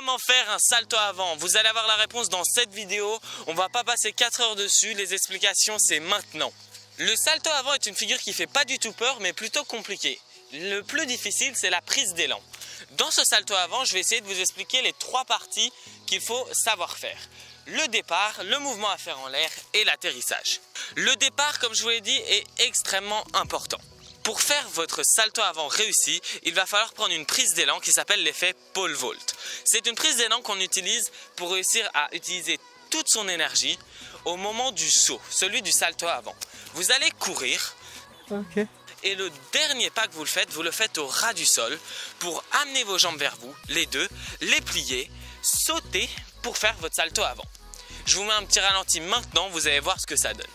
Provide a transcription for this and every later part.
comment faire un salto avant. Vous allez avoir la réponse dans cette vidéo, on va pas passer 4 heures dessus, les explications c'est maintenant. Le salto avant est une figure qui fait pas du tout peur mais plutôt compliquée. Le plus difficile c'est la prise d'élan. Dans ce salto avant, je vais essayer de vous expliquer les 3 parties qu'il faut savoir faire. Le départ, le mouvement à faire en l'air et l'atterrissage. Le départ, comme je vous l'ai dit, est extrêmement important. Pour faire votre salto avant réussi, il va falloir prendre une prise d'élan qui s'appelle l'effet pole vault. C'est une prise d'élan qu'on utilise pour réussir à utiliser toute son énergie au moment du saut, celui du salto avant. Vous allez courir. Okay. Et le dernier pas que vous le faites au ras du sol pour amener vos jambes vers vous, les deux, les plier, sauter pour faire votre salto avant. Je vous mets un petit ralenti maintenant, vous allez voir ce que ça donne.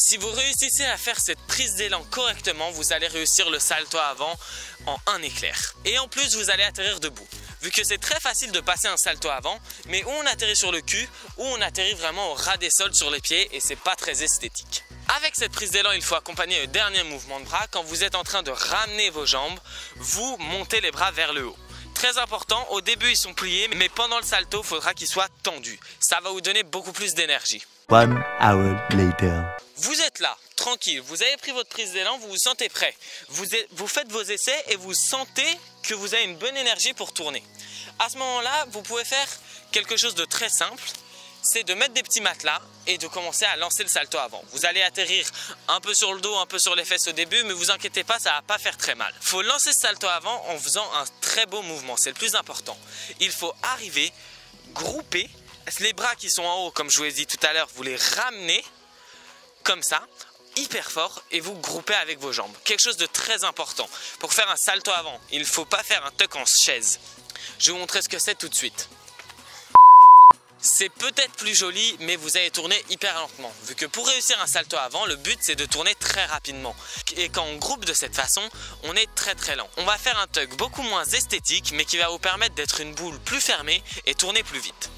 Si vous réussissez à faire cette prise d'élan correctement, vous allez réussir le salto avant en un éclair. Et en plus, vous allez atterrir debout. Vu que c'est très facile de passer un salto avant, mais où on atterrit sur le cul, ou on atterrit vraiment au ras des sols sur les pieds et c'est pas très esthétique. Avec cette prise d'élan, il faut accompagner le dernier mouvement de bras. Quand vous êtes en train de ramener vos jambes, vous montez les bras vers le haut. Très important, au début ils sont pliés, mais pendant le salto, il faudra qu'ils soient tendus. Ça va vous donner beaucoup plus d'énergie. One hour later. Vous êtes là, tranquille, vous avez pris votre prise d'élan, vous vous sentez prêt. Vous faites vos essais et vous sentez que vous avez une bonne énergie pour tourner. À ce moment-là, vous pouvez faire quelque chose de très simple, c'est de mettre des petits matelas et de commencer à lancer le salto avant. Vous allez atterrir un peu sur le dos, un peu sur les fesses au début, mais vous inquiétez pas, ça va pas faire très mal. Faut lancer ce salto avant en faisant un très beau mouvement, c'est le plus important. Il faut arriver, grouper, les bras qui sont en haut, comme je vous ai dit tout à l'heure, vous les ramenez comme ça, hyper fort, et vous groupez avec vos jambes. Quelque chose de très important. Pour faire un salto avant, il ne faut pas faire un tuck en chaise. Je vais vous montrer ce que c'est tout de suite. C'est peut-être plus joli, mais vous allez tourner hyper lentement. Vu que pour réussir un salto avant, le but c'est de tourner très rapidement. Et quand on groupe de cette façon, on est très très lent. On va faire un tuck beaucoup moins esthétique, mais qui va vous permettre d'être une boule plus fermée et tourner plus vite.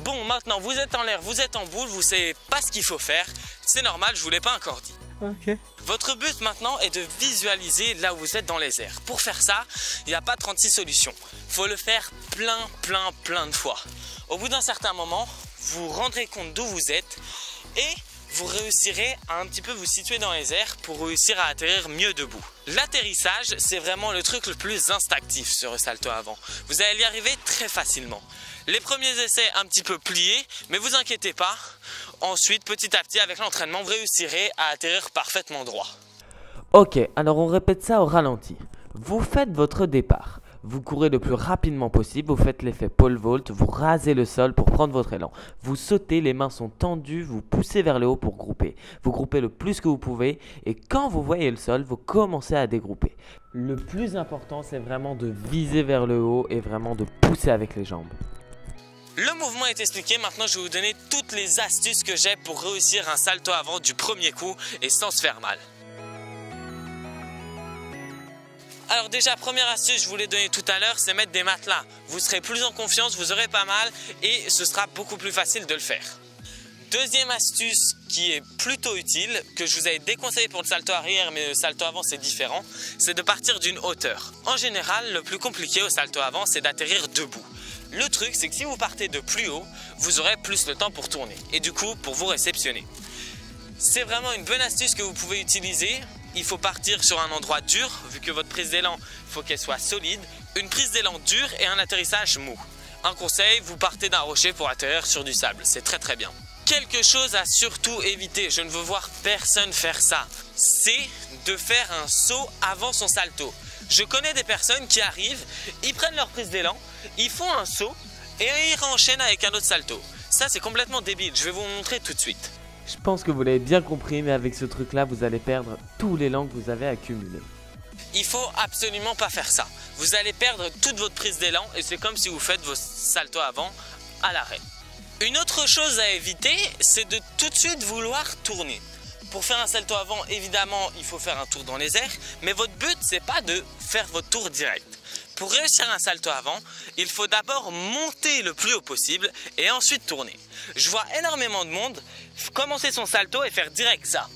Bon, maintenant vous êtes en l'air, vous êtes en boule, vous savez pas ce qu'il faut faire, c'est normal, je vous l'ai pas encore dit. Okay. Votre but maintenant est de visualiser là où vous êtes dans les airs. Pour faire ça, il n'y a pas 36 solutions. Faut le faire plein de fois. Au bout d'un certain moment, vous vous rendrez compte d'où vous êtes et vous réussirez à un petit peu vous situer dans les airs pour réussir à atterrir mieux debout. L'atterrissage, c'est vraiment le truc le plus instinctif sur le salto avant. Vous allez y arriver très facilement. Les premiers essais un petit peu pliés, mais vous inquiétez pas. Ensuite, petit à petit, avec l'entraînement, vous réussirez à atterrir parfaitement droit. Ok, alors on répète ça au ralenti. Vous faites votre départ. Vous courez le plus rapidement possible, vous faites l'effet pole vault, vous rasez le sol pour prendre votre élan. Vous sautez, les mains sont tendues, vous poussez vers le haut pour grouper. Vous groupez le plus que vous pouvez et quand vous voyez le sol, vous commencez à dégrouper. Le plus important, c'est vraiment de viser vers le haut et vraiment de pousser avec les jambes. Le mouvement est expliqué, maintenant je vais vous donner toutes les astuces que j'ai pour réussir un salto avant du premier coup et sans se faire mal. Alors déjà, première astuce, je vous l'ai donnée tout à l'heure, c'est mettre des matelas. Vous serez plus en confiance, vous aurez pas mal et ce sera beaucoup plus facile de le faire. Deuxième astuce qui est plutôt utile, que je vous avais déconseillé pour le salto arrière, mais le salto avant c'est différent, c'est de partir d'une hauteur. En général, le plus compliqué au salto avant, c'est d'atterrir debout. Le truc, c'est que si vous partez de plus haut, vous aurez plus le temps pour tourner et du coup, pour vous réceptionner. C'est vraiment une bonne astuce que vous pouvez utiliser. Il faut partir sur un endroit dur, vu que votre prise d'élan, il faut qu'elle soit solide. Une prise d'élan dure et un atterrissage mou. Un conseil, vous partez d'un rocher pour atterrir sur du sable, c'est très très bien. Quelque chose à surtout éviter, je ne veux voir personne faire ça, c'est de faire un saut avant son salto. Je connais des personnes qui arrivent, ils prennent leur prise d'élan, ils font un saut et ils renchaînent avec un autre salto. Ça c'est complètement débile, je vais vous montrer tout de suite. Je pense que vous l'avez bien compris, mais avec ce truc là, vous allez perdre tout l'élan que vous avez accumulé. Il faut absolument pas faire ça, vous allez perdre toute votre prise d'élan et c'est comme si vous faites vos saltos avant à l'arrêt. Une autre chose à éviter, c'est de tout de suite vouloir tourner. Pour faire un salto avant, évidemment, il faut faire un tour dans les airs, mais votre but, c'est pas de faire votre tour direct. Pour réussir un salto avant, il faut d'abord monter le plus haut possible et ensuite tourner. Je vois énormément de monde commencer son salto et faire direct ça.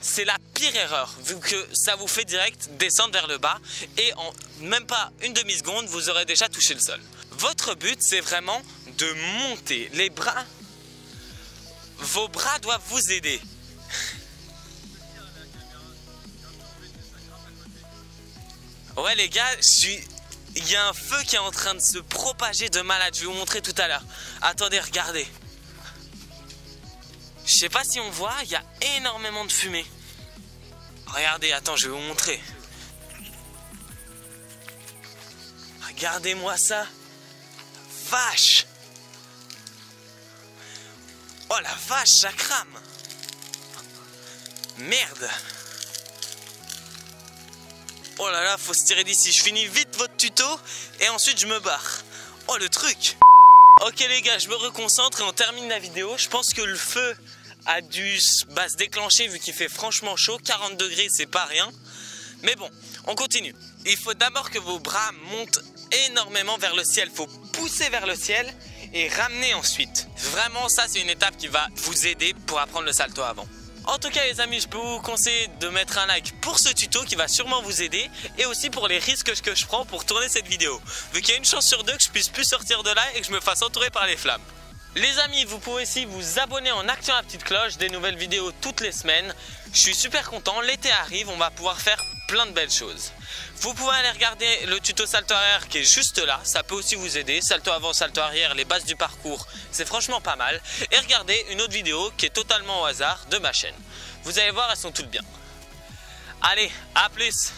C'est la pire erreur, vu que ça vous fait direct descendre vers le bas et en même pas une demi-seconde, vous aurez déjà touché le sol. Votre but, c'est vraiment de monter. Les bras, vos bras doivent vous aider. Ouais les gars, il y a un feu qui est en train de se propager de malade, je vais vous montrer tout à l'heure. Attendez, regardez. Je sais pas si on voit, il y a énormément de fumée. Regardez, attends, je vais vous montrer. Regardez-moi ça. Vache! Oh la vache, ça crame! Merde! Oh là là, faut se tirer d'ici. Je finis vite votre tuto et ensuite je me barre. Oh le truc! Ok les gars, je me reconcentre et on termine la vidéo. Je pense que le feu a dû se déclencher vu qu'il fait franchement chaud. 40 degrés, c'est pas rien. Mais bon, on continue. Il faut d'abord que vos bras montent énormément vers le ciel. Il faut pousser vers le ciel et ramener ensuite. Vraiment, ça c'est une étape qui va vous aider pour apprendre le salto avant. En tout cas les amis, je peux vous conseiller de mettre un like pour ce tuto qui va sûrement vous aider et aussi pour les risques que je prends pour tourner cette vidéo, vu qu'il y a une chance sur deux que je puisse plus sortir de là et que je me fasse entourer par les flammes. Les amis, vous pouvez aussi vous abonner en activant la petite cloche, des nouvelles vidéos toutes les semaines. Je suis super content, l'été arrive, on va pouvoir faire plein de belles choses. Vous pouvez aller regarder le tuto salto arrière qui est juste là, ça peut aussi vous aider. Salto avant, salto arrière, les bases du parcours, c'est franchement pas mal. Et regardez une autre vidéo qui est totalement au hasard de ma chaîne. Vous allez voir, elles sont toutes bien. Allez, à plus!